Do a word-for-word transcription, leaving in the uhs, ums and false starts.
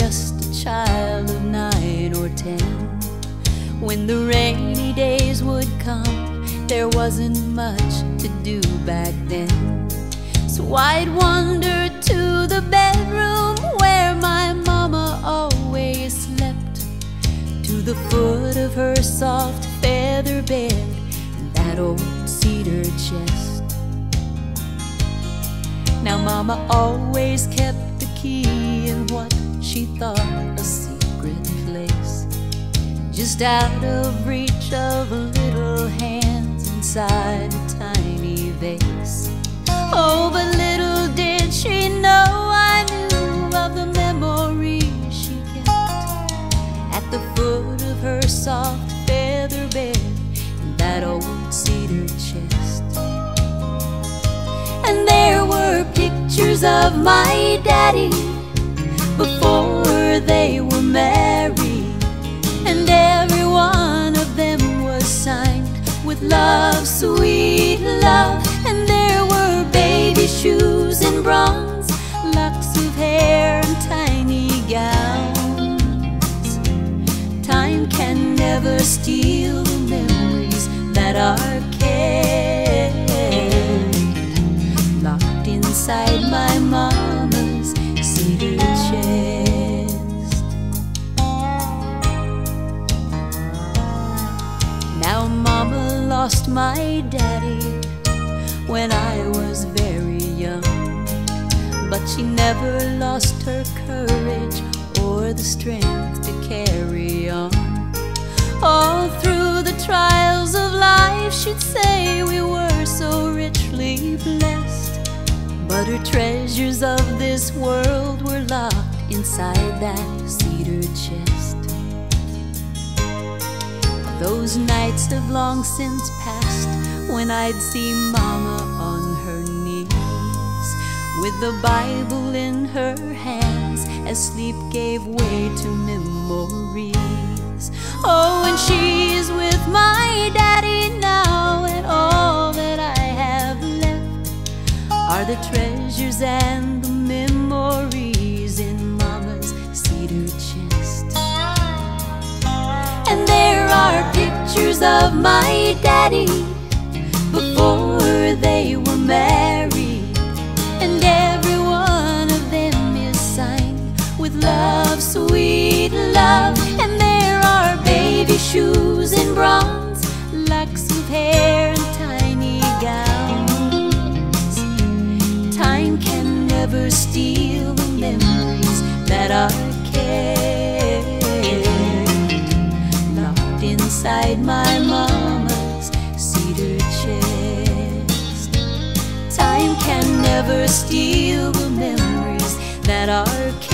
just a child of nine or ten. When the rainy days would come, there wasn't much to do back then. So I'd wander to the bedroom where my mama always slept, to the foot of her soft feather bed and that old cedar chest. Now mama always kept the key in what she thought a secret place, just out of reach of little hands inside a tiny vase. Oh, but little did she know I knew of the memory she kept at the foot of her soft feather bed in that old cedar chest. And there were pictures of my daddy before they were married, and every one of them was signed with love, sweet love. And there were baby shoes and bronze, locks of hair and tiny gowns. Time can never steal the memories that are kept locked inside my mama's cedar chest. Now mama lost my daddy when I was very young, but she never lost her courage or the strength to carry on. All through the trials of life, she'd say we were so richly blessed, but her treasures of this world were locked inside that cedar chest. Those nights have long since passed when I'd see mama on her knees with the Bible in her hands as sleep gave way to memories. Oh, and she's with my daddy now, and all that I have left are the treasures and the memories in mama's cedar chest. And there are pictures of my daddy before they were married, and every one of them is signed with love, sweet love. And there are baby shoes and bronze, locks of hair and tiny gowns. Time can never steal the memories that are kept inside my mama's cedar chest. Time can never steal the memories that are kept